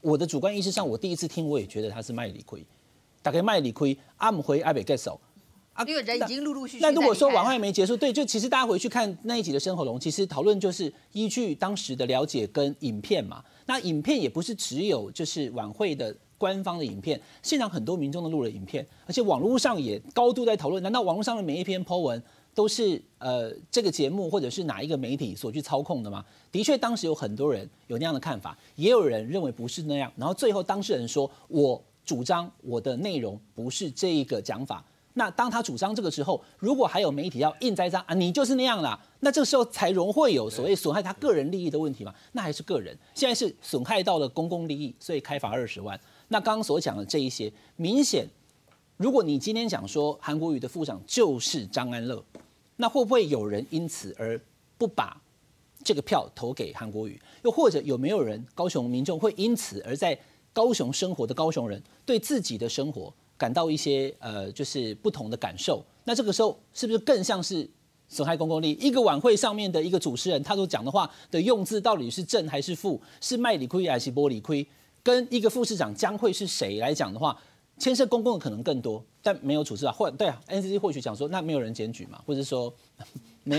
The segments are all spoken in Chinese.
我的主观意识上，我第一次听我也觉得他是卖理亏，大概卖理亏，阿姆回阿北 get 手。因为人已经陆陆续续。那如果说晚会没结束，对，就其实大家回去看那一集的生喉龙，其实讨论就是依据当时的了解跟影片嘛。那影片也不是只有就是晚会的官方的影片，现场很多民众都录了影片，而且网络上也高度在讨论。难道网络上的每一篇 po 文都是这个节目或者是哪一个媒体所去操控的吗？的确，当时有很多人有那样的看法，也有人认为不是那样。然后最后当事人说：“我主张我的内容不是这一个讲法。”那当他主张这个时候，如果还有媒体要硬栽赃啊，你就是那样啦，那这个时候才容会有所谓损害他个人利益的问题嘛？那还是个人，现在是损害到了公共利益，所以开罚20万。那刚刚所讲的这一些，明显，如果你今天讲说韩国瑜的副长就是张安乐，那会不会有人因此而不把这个票投给韩国瑜？又或者有没有人高雄民众会因此而在高雄生活的高雄人对自己的生活感到一些就是不同的感受，那这个时候是不是更像是损害公共利益？一个晚会上面的一个主持人，他所讲的话的用字到底是正还是负，是卖理亏还是剥理亏？跟一个副市长将会是谁来讲的话，牵涉公共的可能更多，但没有处置法，或对啊 ，NCC 或许讲说那没有人检举嘛，或者说没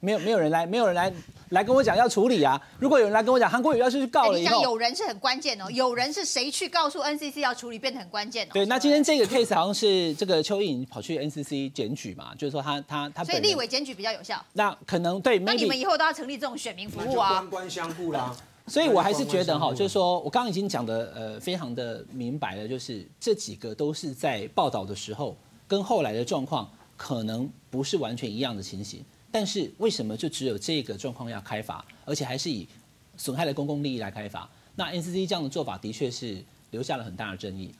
有人来跟我讲要处理啊。如果有人来跟我讲韩国瑜要是去告了以后，你讲有人是很关键哦，有人是谁去告诉 NCC 要处理变得很关键哦。对，那今天这个 case 好像是这个邱毅跑去 NCC 检举嘛，就是说他所以立委检举比较有效。那可能对，那你们以后都要成立这种选民服务啊，官官相护啦。所以我还是觉得哈，就是说我刚刚已经讲的非常的明白了，就是这几个都是在报道的时候跟后来的状况可能不是完全一样的情形，但是为什么就只有这个状况要开罚，而且还是以损害了公共利益来开罚？那 NCC 这样的做法的确是留下了很大的争议。